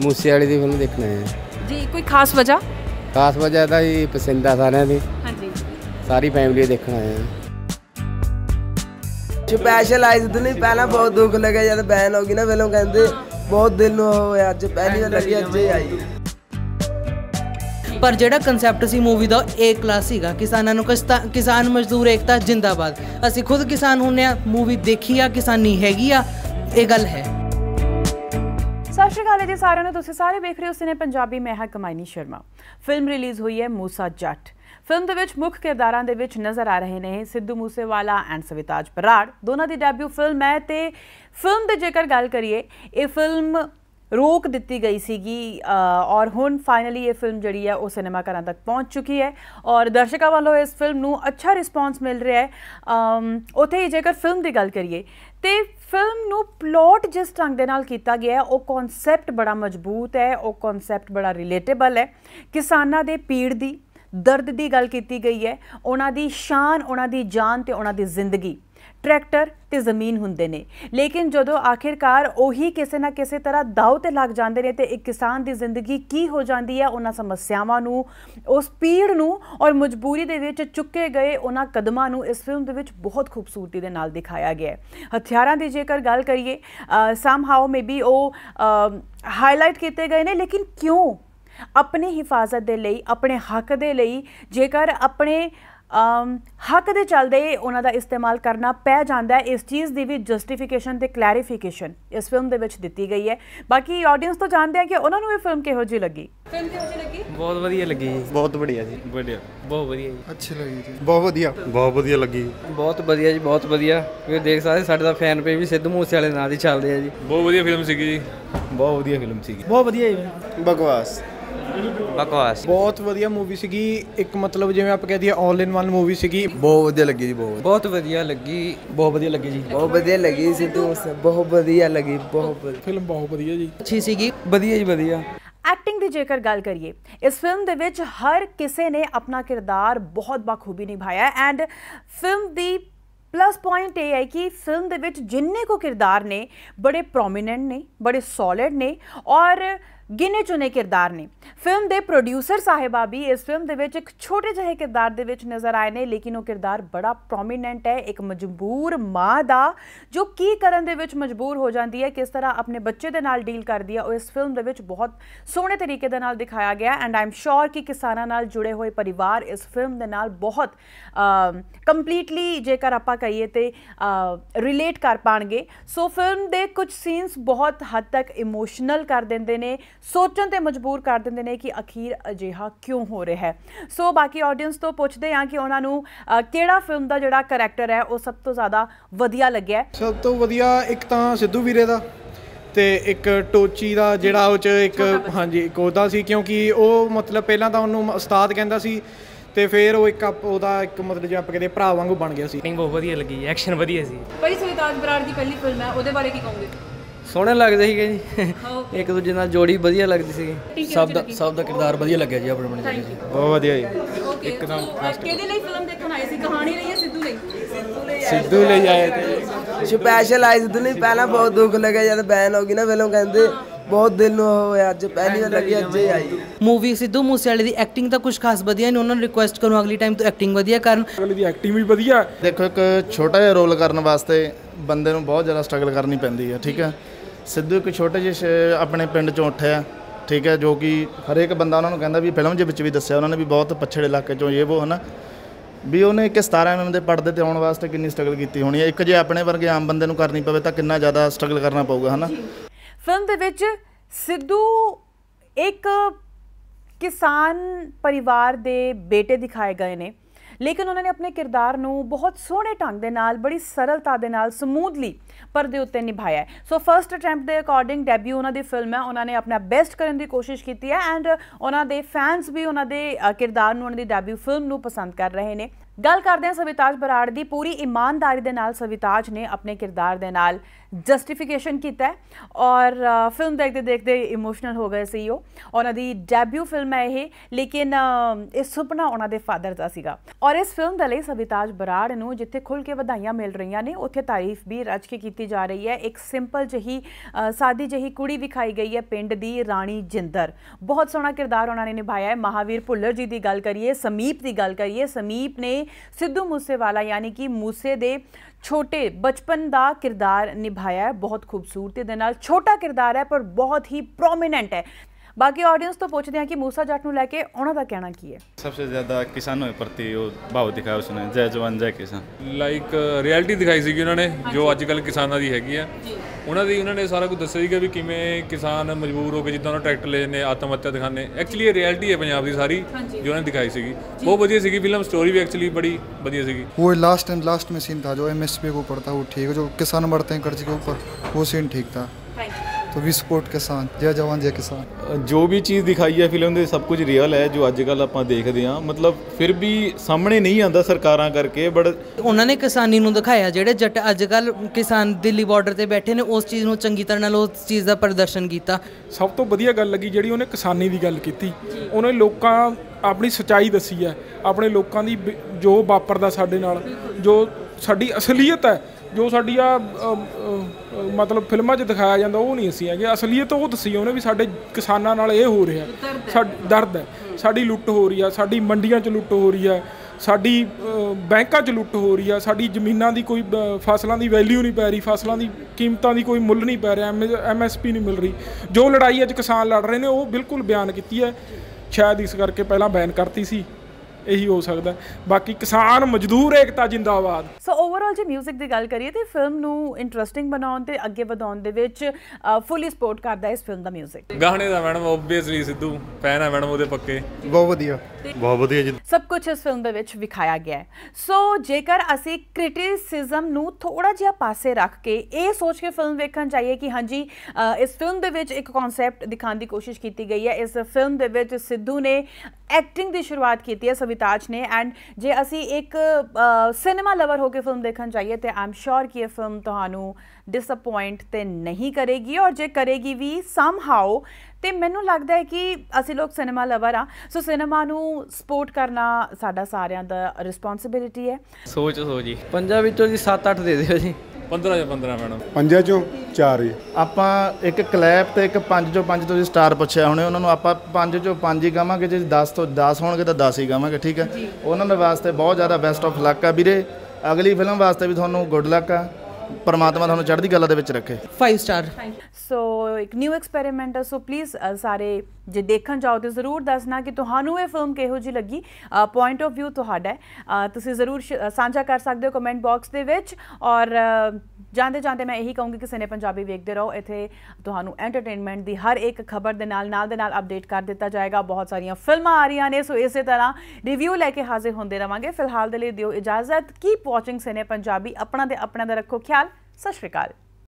मूसे वाली दी फिल्म देखना है जी। कोई खास वजह? खास वजह तो जी पसंद है सारे की। हाँ जी, सारी फैमिली देखना है। स्पैशल आई सिद्धू नहीं, पहला बहुत दुख लगा जब बैन होगी ना फिल्म, कहते बहुत दिल होया, अज पहली बार लगी, अज ही आई। पर जिहड़ा कंसैप्ट सी मूवी का ए क्लास सीगा, किसानों नूं किसान मजदूर एकता जिंदाबाद। असीं खुद किसान हुन्ने आ, मूवी देखी आ, किसानी हैगी आ, ये गल है। सत श्री अकाल जी सारे ने, तुसीं सारे वेख रहे हो सिने पंजाबी, मैं हां कमाइनी शर्मा। फिल्म रिलीज़ हुई है मूसा जट। फिल्म के मुख्य किरदारों के नज़र आ रहे हैं सिद्धू मूसे वाला एंड स्वीताज बराड़, दोनों की डेब्यू फिल्म है। तो फिल्म की जेकर गल करिए, ये फिल्म रोक दिती गई सी और हुण फाइनली ये फिल्म जिहड़ी है वो सिनेमा घरां तक पहुँच चुकी है और दर्शकों वालों इस फिल्म नूं अच्छा रिस्पॉन्स मिल रहा है। उत्थे जेकर फिल्म की गल करिए तो फिल्म नूं प्लॉट जिस ढंग दे नाल कीता गया है, वो कॉन्सैप्ट बड़ा मजबूत है, वो कॉन्सैप्ट बड़ा रिलेटेबल है। किसानां दे पीड़ दी दर्द की गल की गई है, उन्हां दी शान, उन्हां दी जान ते उन्हां दी जिंदगी ट्रैक्टर ते जमीन हुंदे ने, लेकिन जदों आखिरकार उही किसी ना किसी तरह दाव ते लग जाते हैं तो एक किसान की जिंदगी की हो जाती है, उन्हां समस्यावां नूं, उस पीड़ नूं और मजबूरी दे विच चुके गए उन्हां कदमां नूं इस फिल्म दे विच बहुत खूबसूरती दे नाल दिखाया गया है। हथियारां दी जेकर गल करिए सम हाउ मे बी वो हाईलाइट किए गए हैं, लेकिन क्यों अपनी हिफाजत दे लई, अपने हक दे लई, जेकर अपने हक दे चलदे उन्हां दा इस्तेमाल करना पै जांदा है, इस चीज़ की भी जस्टिफिकेशन ते क्लैरिफिकेशन इस फिल्म दे विच दित्ती गई है। बाकी ऑडियंस तो जानते हैं कि उन्हां नूं ये फिल्म किहो जी लगी। फिल्म किहो जी लगी? बहुत वधिया लगी, बहुत बढ़िया जी, बढ़िया, बहुत बढ़िया, अच्छी लगी जी, बहुत बढ़िया, बहुत बढ़िया लगी, बहुत बढ़िया जी, बहुत बढ़िया। देख सकते साडे दा फैन पेज भी सिद्धू मूसे वाले नाल ही चलदे आ जी। बहुत बढ़िया फिल्म सी जी, बहुत बढ़िया फिल्म सी, बहुत बढ़िया, बकवास बकवास, बहुत बढ़िया मूवी सी। एक मतलब जिवें आप कह दिया ऑल इन वन मूवी सी, बहुत बढ़िया लगी जी, बहुत बढ़िया लगी, बहुत बढ़िया लगी जी, बहुत बढ़िया लगी सिद्धू मूसे, बहुत बढ़िया लगी, बहुत फिल्म बहुत बढ़िया जी, अच्छी सी, बढ़िया जी, बढ़िया। एक्टिंग की जेकर गल करिए इस फिल्म दे विच हर किसी ने अपना किरदार बहुत बखूबी निभाया एंड फिल्म दी प्लस पॉइंट ये है कि फिल्म दे विच जिन्ने को किरदार ने बड़े प्रोमिनेंट ने, बड़े सॉलिड ने और गिने चुने किरदार ने। फिल्म दे प्रोड्यूसर साहिबा भी इस फिल्म दे विच एक छोटे जहे किरदार दे विच नज़र आए ने, लेकिन वो किरदार बड़ा प्रोमिनेंट है, एक मजबूर माँ दा जो की करन दे विच मजबूर हो जाती है, किस तरह अपने बच्चे दे नाल डील करती है, और इस फिल्म दे विच बहुत सोहने तरीके दे नाल दिखाया गया। एंड आई एम श्योर कि किसानां नाल जुड़े हुए परिवार इस फिल्म दे नाल बहुत कंप्लीटली जेकर आपां कहिए तो रिलेट कर पाएंगे। सो फिल्म दे कुछ सीन्स बहुत हद तक इमोशनल कर देंदे ने, सोचण ते मजबूर कर देंदे ने कि अखीर अजिहा क्यों हो रहा है। सो बाकी ऑडियंस तो पूछते हैं कि उन्होंने केड़ा फिल्म का जोड़ा करैक्टर है वह सब तो ज़्यादा वधिया लगे। सब तो वधिया एक तो सिद्धू वीरे का ते एक टोची का जोड़ा एक, हाँ जी, एक ओहदा सी, क्योंकि वह मतलब पहला तो उन्होंने उस्ताद कहता सी ਤੇ ਫਿਰ ਉਹ ਇੱਕ ਉਹਦਾ ਇੱਕ ਮਤਲਬ ਜਿਹਾ ਆਪਾਂ ਕਹਿੰਦੇ ਭਰਾ ਵਾਂਗੂ ਬਣ ਗਿਆ ਸੀ। ਐਕਟਿੰਗ ਬਹੁਤ ਵਧੀਆ ਲੱਗੀ, ਐਕਸ਼ਨ ਵਧੀਆ ਸੀ। ਭਾਈ ਸਵੀਤਾਜ ਬਰਾੜ ਦੀ ਪਹਿਲੀ ਫਿਲਮ ਹੈ, ਉਹਦੇ ਬਾਰੇ ਕੀ ਕਹੋਗੇ? ਸੋਹਣੇ ਲੱਗਦੇ ਸੀਗੇ ਜੀ, ਇੱਕ ਦੂਜੇ ਨਾਲ ਜੋੜੀ ਵਧੀਆ ਲੱਗਦੀ ਸੀਗੀ, ਸਭ ਦਾ ਕਿਰਦਾਰ ਵਧੀਆ ਲੱਗਿਆ ਜੀ ਆਪਣੇ ਬਣੇ। ਬਹੁਤ ਵਧੀਆ ਜੀ, ਇੱਕਦਮ ਫਾਸਟ। ਕਿਹਦੇ ਲਈ ਫਿਲਮ ਦੇਖਣ ਆਏ ਸੀ? ਕਹਾਣੀ ਲਈ ਹੈ ਸਿੱਧੂ ਲਈ? ਸਿੱਧੂ ਲਈ ਆਏ ਤੇ ਸਪੈਸ਼ਲ ਆਏ ਸਿੱਧੂ ਲਈ। ਪਹਿਲਾਂ ਬਹੁਤ ਦੁੱਖ ਲੱਗਿਆ ਜਦ ਬੈਨ ਹੋ ਗਈ ਨਾ ਫਿਲਮ, ਕਹਿੰਦੇ बहुत दिल होया, आज पहली बार लगी, आज ही आई मूवी। सिद्धू मूसे वाले दी एक्टिंग तो कुछ खास वधिया नहीं, उन्होंने रिक्वेस्ट करूँ अगली टाइम तो एक्टिंग वधिया करन। अगली दी एक्टिंग भी वधिया। देखो एक छोटा जिहा रोल करने वास्ते बंदे नूं बहुत ज़्यादा स्ट्रगल करनी पैंदी है, ठीक है। सिद्धू एक छोटे जिहे अपने पिंड चों उठ्या, ठीक है, जो कि हरेक बंदा उन्होंने कहता भी फिल्म के भी दस्या उन्होंने भी बहुत पिछड़े इलाके चों ये वो है ना, भी उन्हें एक 17mm के पर्दे पर आने वास्ते कितनी स्ट्रगल की होनी है। एक जे अपने वर्गे आम बंदे नूं करनी पवे तो कितना ज़्यादा स्ट्रगल करना पऊगा, है ना। फिल्म दे विच सिद्धू एक किसान परिवार दे बेटे दिखाए गए ने, लेकिन उन्होंने अपने किरदार नूं बहुत सोहणे ढंग दे नाल, बड़ी सरलता दे नाल, स्मूथली परदे उत्ते निभाया है। सो फर्स्ट अटैम्प्ट दे अकॉर्डिंग डेब्यू उन्हां दी फिल्म है, उन्होंने अपना बेस्ट करने की कोशिश की है एंड उन्हां दे फैंस भी उन्हां दे किरदार नूं, उन्हां दी डेब्यू फिल्म नूं पसंद कर रहे हैं। गल करदे हां सविताज बराड़ दी। पूरी ईमानदारी दे नाल सविताज ने अपने किरदार दे नाल जस्टिफिकेशन किया है और फिल्म देखते देखते इमोशनल हो गए सी। उन्हों की डेब्यू फिल्म है ये, लेकिन इस सुपना उन्होंने फादर का सीगा। और इस फिल्म के लिए सविताज बराड़ नूं जिथे खुल के वधाइयां मिल रही ने, उत्थे तारीफ भी रज के की जा रही है। एक सिंपल जही सादी जही कुड़ी दिखाई गई है, पिंड दी राणी जिंदर। बहुत सोहना किरदार उन्होंने निभाया है। महावीर भुल्लर जी की गल करिए, समीप की गल करिए, समीप ने सिद्धू मूसे वाला यानी कि मूसे दे छोटे बचपन का किरदार निभाया है। बहुत खूबसूरती दे नाल छोटा किरदार है पर बहुत ही प्रोमिनेंट है। बाकी ऑडियंस तो पूछते हैं कि मूसा जाट नूं लेके उन्होंने कहना की है। सबसे ज़्यादा किसानों के प्रति भाव दिखाया उसने, जय जवान जय किसान। लाइक रियलिटी दिखाई सी उन्होंने जो अजकल किसानों की हैगी है। उन्होंने सारा कुछ दस्या सीगा भी किवें किसान मजबूर होकर जिद्दां ट्रैक्टर ले जाने, आत्म हत्या दिखाने। एक्चुअली ये रियलिटी है पंजाब की सारी जो उन्होंने दिखाई सी। बहुत वधिया सी फिल्म, स्टोरी भी एक्चुअली बड़ी वधिया सी। वो लास्ट एंड लास्ट में सीन था जो MSP के ऊपर था, वो ठीक। जो किसान मरते हैं कर्ज के ऊपर, वो सीन ठीक था। तो भी सपोर्ट किसान, जय जवान जय किसान। जो भी चीज़ दिखाई है फिल्म में सब कुछ रियल है जो अजकल आप देखते हैं। मतलब फिर भी सामने नहीं आता सरकारां करके, बट उन्होंने किसानी नूं दिखाया। जेडे जट अजकल किसान दिल्ली बॉर्डर से बैठे ने, उस चीज़ नूं चंगी तरह नाल उस चीज़ का प्रदर्शन किया। सब तो वधिया गल लगी जिहड़ी उन्हें किसानी की गल की। उन्हें लोकां अपनी सच्चाई दसी है, अपने लोगों की जो वापरदा साडे नाल, जो साडी असलीयत है, जो साडी आ मतलब फिल्मां 'च दिखाया जाता वो नहीं असी है। असलीयत तो वो दसी उन्हें भी साडे किसानां नाल ये हो रहा है, दर्द है। साडी लुट्ट हो रही है, साडी मंडियां 'च लुट्ट हो रही है, साडी बैंकां 'च लुट्ट हो रही है, साडी जमीनां दी कोई फसलां दी वैल्यू नहीं पै रही, फसलां दी कीमतां दी कोई मुल नहीं पै रहा, MSP नहीं मिल रही। जो लड़ाई अज किसान लड़ रहे हैं वो बिल्कुल बयान की है। शायद इस करके पहला बैन करती सी, यही हो सकता है। बाकी किसान मजदूर एकता जिंदाबाद। सो ओवरऑल जो म्यूजिक की गल करिए तो फिल्म नू इंटरेस्टिंग बनाने ते अगे वधाउण दे विच फुली सपोर्ट करता है इस फिल्म दा म्यूजिक। गाने दा मैडम ओबवियसली सिद्धू फैन है मैडम, ओदे पक्के। बहुत वधिया जी सब कुछ इस फिल्म दे विच विखाया गया है। सो जेकर असी क्रिटिसिजम नू थोड़ा जिहा पासे रख के ये सोच के फिल्म वेखण चाहिए कि हाँ जी इस फिल्म दे विच एक कॉन्सैप्ट दिखाने की कोशिश की गई है। इस फिल्म दे विच सिद्धू ने एक्टिंग की शुरुआत की है सविताज ने, एंड जे असी एक सिनेमा लवर होकर फिल्म देखन चाहिए तो आई एम श्योर कि यह फिल्म तुहानू डिसअपॉइंट तो नहीं करेगी, और जे करेगी भी सम हाउ तो मैनूं लगता है कि असी लोग सिनेमा लवर हाँ। सो सिनेमा नू सपोर्ट करना साडा सारियां दा रिस्पोंसिबिलिटी है। सोचो जी पंजाबी चो जी 7-8 दे दिओ जी। 15 चो 15 मैडम। 5 चो 4 जी। आपां एक क्लैप तो एक 5 चो 5 तो स्टार पुछया होने, उन्होंने आपां 5 चो 5 ही कहांगे। जे 10 तो 10 होणगे तो 10 ही कहांगे, ठीक है। उन्होंने वास्ते बहुत ज़्यादा बेस्ट ऑफ लक है वीरे। अगली फिल्म वास्ते भी तुहानू गुड लक आ, परमात्मा तुहानू चढ़दी कला दे विच रखे। 5 स्टार। सो एक न्यू एक्सपैरीमेंट है। सो प्लीज़ सारे जे देखण जाओ तो जरूर दसना कि तुहानू ये फिल्म किहो जी लगी, पॉइंट ऑफ व्यू तुहाडा है। तुसीं जरूर सांझा कर सकदे हो कमेंट बॉक्स दे विच। और जांदे जांदे मैं यही कहूँगी कि सिने पंजाबी वेखदे रहो। इत्थे तुहानू एंटरटेनमेंट दी हर एक खबर दे नाल अपडेट कर दिता जाएगा। बहुत सारियां फिल्मां आ रही ने, सो इसे तरह रिव्यू लैके हाजिर होंदे रहांगे। फिलहाल दे लई दिओ इजाज़त। कीप वॉचिंग सिने पंजाबी, अपना दे रखो ख्याल। सत श्री अकाल।